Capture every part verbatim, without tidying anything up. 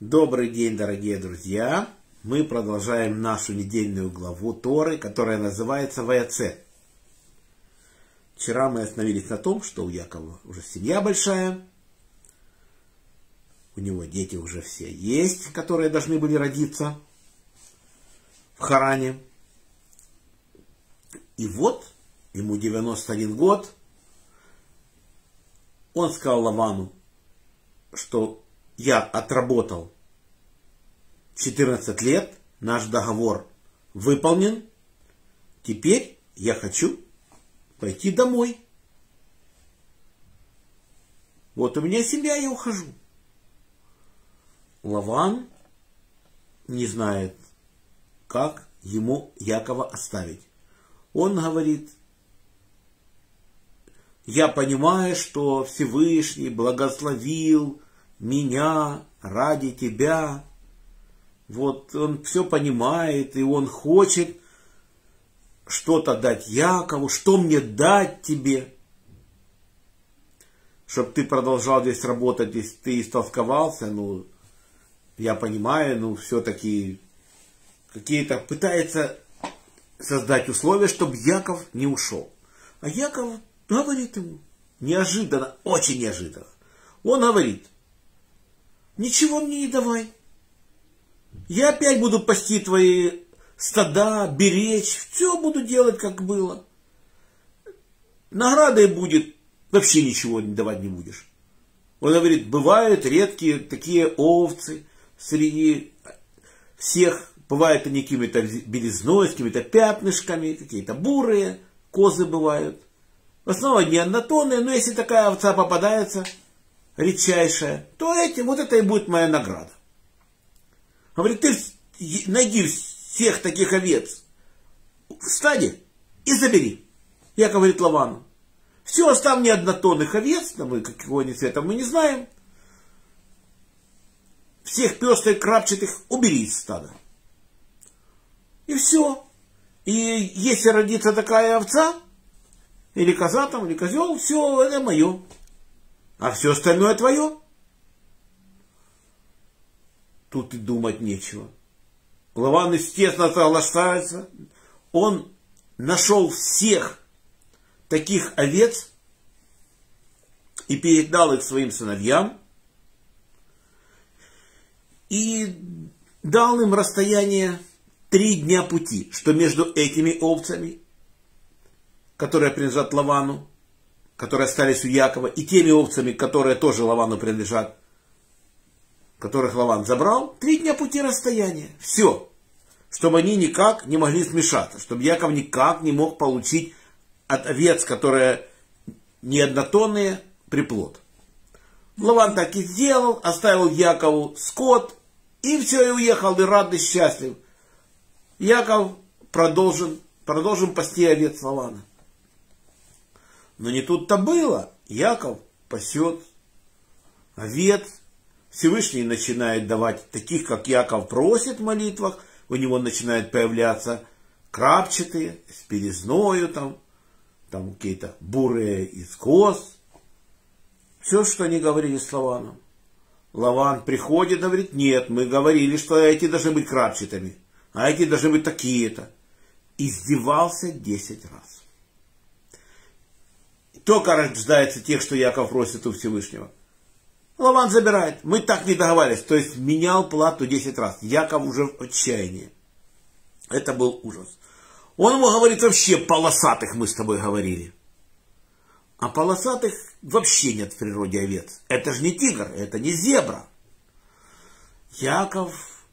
Добрый день, дорогие друзья! Мы продолжаем нашу недельную главу Торы, которая называется Ваеце. Вчера мы остановились на том, что у Яакова уже семья большая, у него дети уже все есть, которые должны были родиться в Харане. И вот, ему девяносто один год, он сказал Лавану, что я отработал четырнадцать лет, наш договор выполнен, теперь я хочу пойти домой. Вот у меня семья, я ухожу. Лаван не знает, как ему Яакова оставить. Он говорит: я понимаю, что Всевышний благословил меня ради тебя. Вот он все понимает, и он хочет что-то дать Яакову. Что мне дать тебе? Чтоб ты продолжал здесь работать, если ты истолковался, ну, я понимаю, ну, все-таки какие-то пытается создать условия, чтобы Яаков не ушел. А Яаков говорит ему неожиданно, очень неожиданно. Он говорит: ничего мне не давай. Я опять буду пасти твои стада, беречь. Все буду делать, как было. Наградой будет, вообще ничего давать не будешь. Он говорит: бывают редкие такие овцы среди всех. Бывают они какими-то белизной, с какими-то пятнышками, какие-то бурые козы бывают. В основном они однотонные, но если такая овца попадается редчайшая, то этим, вот это и будет моя награда. Говорит: ты найди всех таких овец в стаде и забери. Я, говорит, Лавану: все, оставь мне однотонных овец, но мы какого они цвета мы не знаем. Всех пестрых, крапчатых убери из стада. И все. И если родится такая овца, или коза там, или козел, все, это мое. А все остальное твое. Тут и думать нечего. Лаван, естественно, соглашается. Он нашел всех таких овец и передал их своим сыновьям. И дал им расстояние три дня пути, что между этими овцами, которые принадлежат Лавану, которые остались у Яакова, и теми овцами, которые тоже Лавану принадлежат, которых Лаван забрал, три дня пути расстояния. Все. Чтобы они никак не могли смешаться, чтобы Яаков никак не мог получить от овец, которые не однотонные, приплод. Лаван так и сделал, оставил Яакову скот, и все, и уехал, и рад, и счастлив. Яаков продолжил, продолжил пасти овец Лавана. Но не тут-то было. Яаков пасет овец. Всевышний начинает давать таких, как Яаков просит в молитвах. У него начинают появляться крапчатые, с перезною, там, там какие-то бурые из коз. Все, что они говорили с Лаваном. Лаван приходит и говорит: нет, мы говорили, что эти должны быть крапчатыми, а эти должны быть такие-то. Издевался десять раз. Только рождается тех, что Яаков просит у Всевышнего. Лаван забирает. Мы так не договаривались. То есть менял плату десять раз. Яаков уже в отчаянии. Это был ужас. Он ему говорит: вообще полосатых мы с тобой говорили. А полосатых вообще нет в природе овец. Это же не тигр, это не зебра. Яаков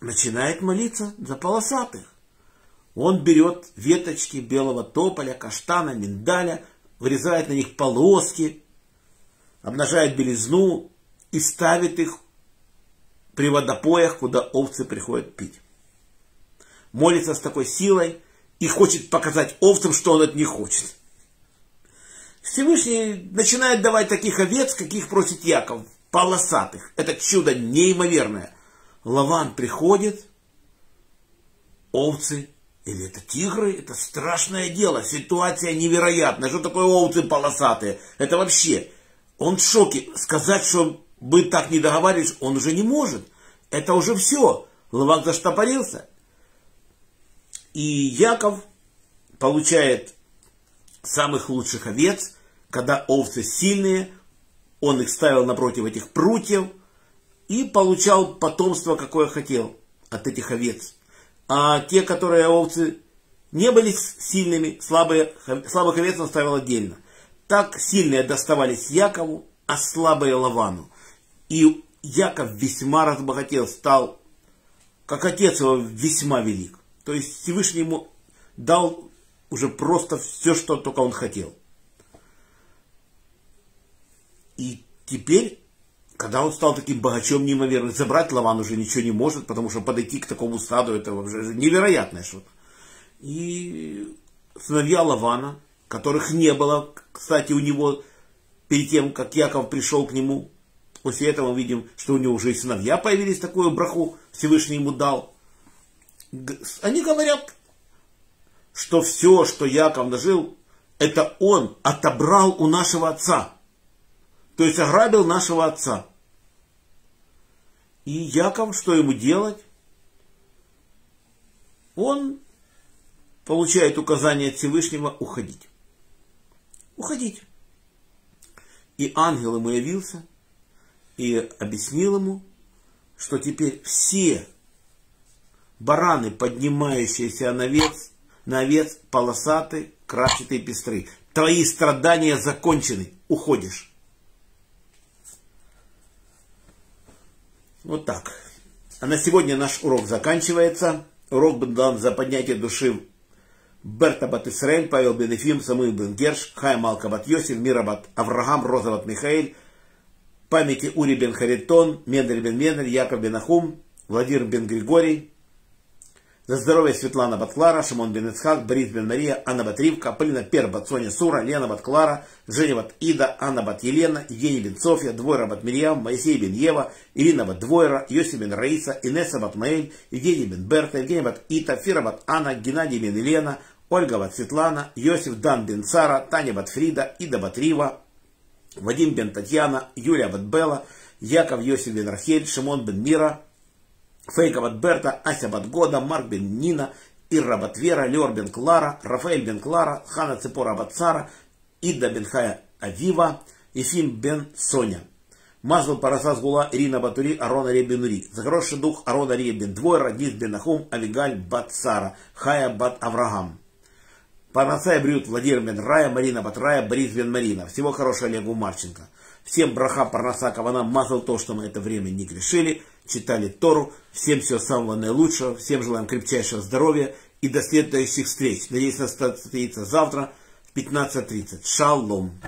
начинает молиться за полосатых. Он берет веточки белого тополя, каштана, миндаля, вырезает на них полоски, обнажает белизну и ставит их при водопоях, куда овцы приходят пить. Молится с такой силой и хочет показать овцам, что он от них хочет. Всевышний начинает давать таких овец, каких просит Яаков, полосатых. Это чудо неимоверное. Лаван приходит, овцы. Или это тигры? Это страшное дело. Ситуация невероятная. Что такое овцы полосатые? Это вообще... Он в шоке. Сказать, что Быть так не договариваешь, он уже не может. Это уже все. Лаван заштопорился. И Яаков получает самых лучших овец, когда овцы сильные, он их ставил напротив этих прутьев и получал потомство, какое хотел от этих овец. А те, которые овцы не были сильными, слабые, слабых овец он ставил отдельно. Так сильные доставались Яакову, а слабые Лавану. И Яаков весьма разбогател, стал, как отец его, весьма велик. То есть Всевышний ему дал уже просто все, что только он хотел. И теперь, когда он стал таким богачом неимоверным, забрать Лаван уже ничего не может, потому что подойти к такому стаду, это уже невероятное что-то. И сыновья Лавана, которых не было, кстати, у него, перед тем, как Яаков пришел к нему, после этого мы видим, что у него уже и сыновья появились, такую браху Всевышний ему дал. Они говорят, что все, что Яаков нажил, это он отобрал у нашего отца. То есть ограбил нашего отца. И Яаков, что ему делать? Он получает указание от Всевышнего уходить. Уходить. И ангел ему явился и объяснил ему, что теперь все бараны, поднимающиеся на овец, на овец полосаты, крапчатые, пестры. Твои страдания закончены. Уходишь. Вот так. А на сегодня наш урок заканчивается. Урок был дан за поднятие души Берта бат Исраэль, Павел бен Ефим, Самуил бен Герш, Хая Малка бат Йосеф, Мира бат Авраам, Роза бат Михаэль, памяти Ури бен Харитон, Мендель бен Мендель, Яаков бен Нахум, Владимир бен Григорий, за здоровье Светлана бат Клара, Шимон бен Ицхак, Борис бен Мария, Анна бат Ривка, Полина Перл бат Соня Сура, Елена бат Клара, Женя бат Ида, Анна бат Елена, Евгений бен Софья, Двойра бат Мирьям, Моисей бен Ева, Ирина бат Двойра, Йосеф бен Раиса, Инесса бат Моэль, Евгений бен Берта, Евгения бат Ита, Фира бат Анна, Геннадий бен Елена, Ольга бат Светлана, Йосиф Дан бен Сара, Таня бат Фрида, Ида бат Рива, Вадим бен Татьяна, Юлия бат Белла, Яаков Йосиф бен Рахель, Шимон бен Мира, Фейка бат Берта, Ася бат Года, Марк бен Нина, Ирра бат Вера, Леор бен Клара, Рафаэль бен Клара, Хана Цепора бат Сара, Ида бен Хая Авива, Ефим бен Соня. Мазл Параса Сгула, Ирина Батури, Арона Ре бен Ури. За хороший дух Арона Ре бен Двойра, Дис бен Нахум, Авигаль бат Сара, Хая бат Авраам. Параса и Брют, Владимир бен Рая, Марина бат Рая, Борис бен Марина. Всего хорошего Олегу Марченко. Всем браха Парнаса Кавана, мазал то, что мы это время не грешили, читали Тору. Всем всего самого наилучшего, всем желаем крепчайшего здоровья и до следующих встреч. Надеюсь, состоится завтра в пятнадцать тридцать. Шалом!